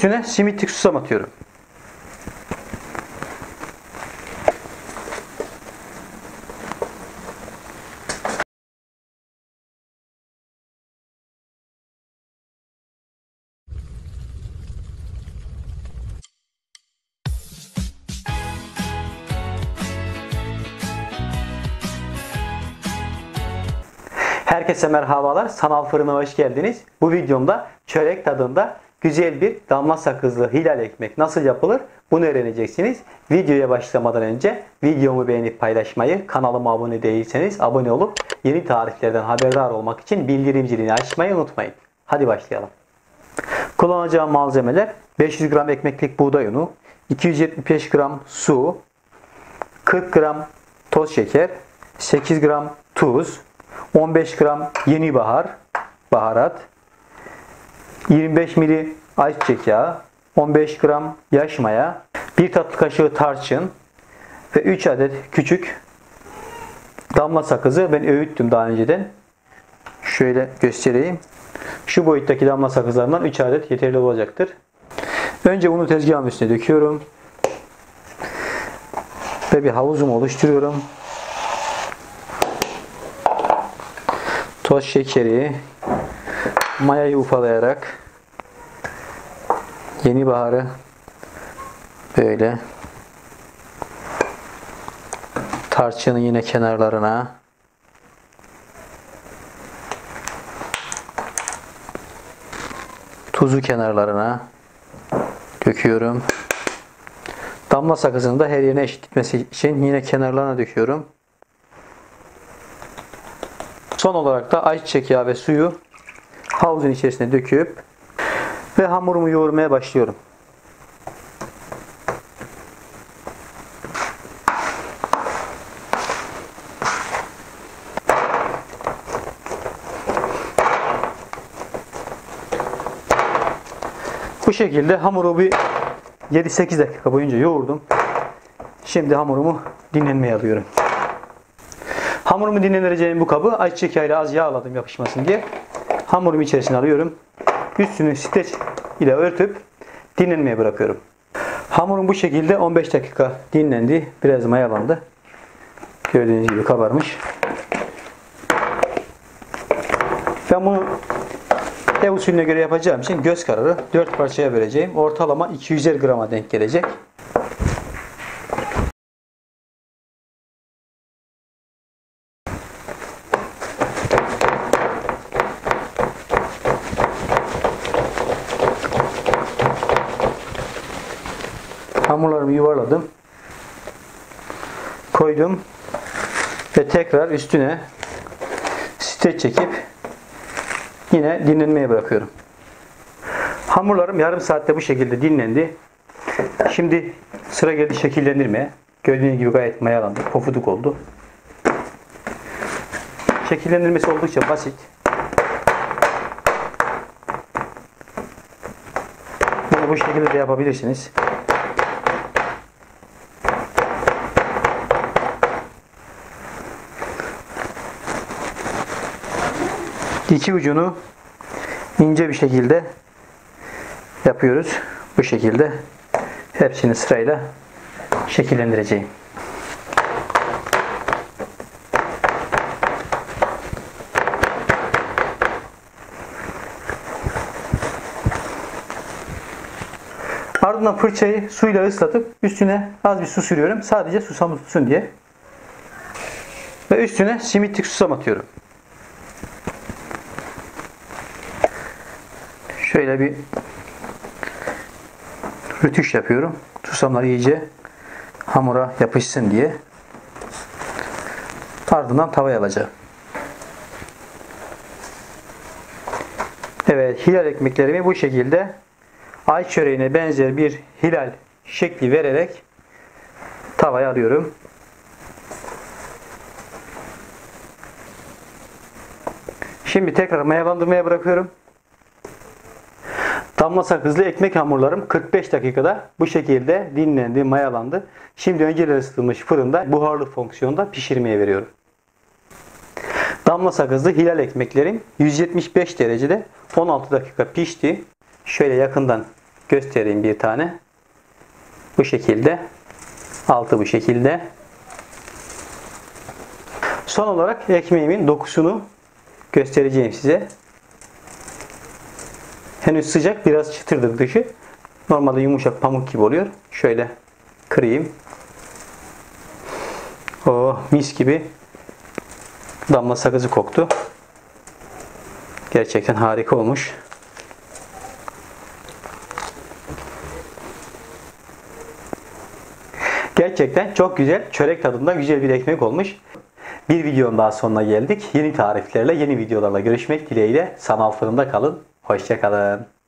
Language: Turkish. Üstüne simit susam atıyorum. Herkese merhabalar. Sanal Fırın'a hoş geldiniz. Bu videomda çörek tadında güzel bir damla sakızlı hilal ekmek nasıl yapılır bunu öğreneceksiniz. Videoya başlamadan önce videomu beğenip paylaşmayı, kanalıma abone değilseniz abone olup yeni tariflerden haberdar olmak için bildirim zilini açmayı unutmayın. Hadi başlayalım. Kullanacağım malzemeler: 500 gram ekmeklik buğday unu, 275 gram su, 40 gram toz şeker, 8 gram tuz, 15 gram yeni baharat, 25 ml ayçiçek yağı, 15 gram yaş maya, 1 tatlı kaşığı tarçın ve 3 adet küçük damla sakızı ben öğüttüm daha önceden. Şöyle göstereyim. Şu boyuttaki damla sakızlarından 3 adet yeterli olacaktır. Önce unu tezgahın üstüne döküyorum ve bir havuzumu oluşturuyorum. Toz şekeri, mayayı ufalayarak yeni baharı böyle tarçının yine kenarlarına tuzu kenarlarına döküyorum. Damla sakızını da her yerine eşit gitmesi için yine kenarlarına döküyorum. Son olarak da ayçiçek yağı ve suyu havuzun içerisine döküp ve hamurumu yoğurmaya başlıyorum. Bu şekilde hamuru bir 7-8 dakika boyunca yoğurdum. Şimdi hamurumu dinlenmeye alıyorum. Hamurumu dinlendireceğim bu kabı ayçiçek yağıyla az yağladım yapışmasın diye. Hamurumu içerisine alıyorum. Üstünü streç ile örtüp dinlenmeye bırakıyorum. Hamurum bu şekilde 15 dakika dinlendi. Biraz mayalandı. Gördüğünüz gibi kabarmış. Ben bunu ev usulüne göre yapacağım için göz kararı 4 parçaya böleceğim. Ortalama 250 grama denk gelecek. Hamurlarımı yuvarladım, koydum ve tekrar üstüne streç çekip yine dinlenmeye bırakıyorum. Hamurlarım yarım saatte bu şekilde dinlendi. Şimdi sıra geldi şekillendirmeye. Gördüğünüz gibi gayet mayalandı, pofuduk oldu. Şekillendirmesi oldukça basit. Bunu bu şekilde de yapabilirsiniz. İki ucunu ince bir şekilde yapıyoruz. Bu şekilde hepsini sırayla şekillendireceğim. Ardından fırçayı suyla ıslatıp üstüne az bir su sürüyorum. Sadece susam tutsun diye. Ve üstüne simitlik susam atıyorum. Şöyle bir rütüş yapıyorum. Susamlar iyice hamura yapışsın diye. Ardından tavaya alacağım. Evet, hilal ekmeklerimi bu şekilde ay çöreğine benzer bir hilal şekli vererek tavaya alıyorum. Şimdi tekrar mayalandırmaya bırakıyorum. Damla sakızlı ekmek hamurlarım 45 dakikada bu şekilde dinlendi, mayalandı. Şimdi önceden ısıtılmış fırında buharlı fonksiyonda pişirmeye veriyorum. Damla sakızlı hilal ekmeklerim 175 derecede 16 dakika pişti. Şöyle yakından göstereyim bir tane. Bu şekilde. Altı bu şekilde. Son olarak ekmeğimin dokusunu göstereceğim size. Henüz sıcak, biraz çıtırdır dışı. Normalde yumuşak pamuk gibi oluyor. Şöyle kırayım. Oh, mis gibi damla sakızı koktu. Gerçekten harika olmuş. Gerçekten çok güzel, çörek tadında güzel bir ekmek olmuş. Bir videonun daha sonuna geldik. Yeni tariflerle, yeni videolarla görüşmek dileğiyle. Sanal Fırında kalın. Hoşça kalın.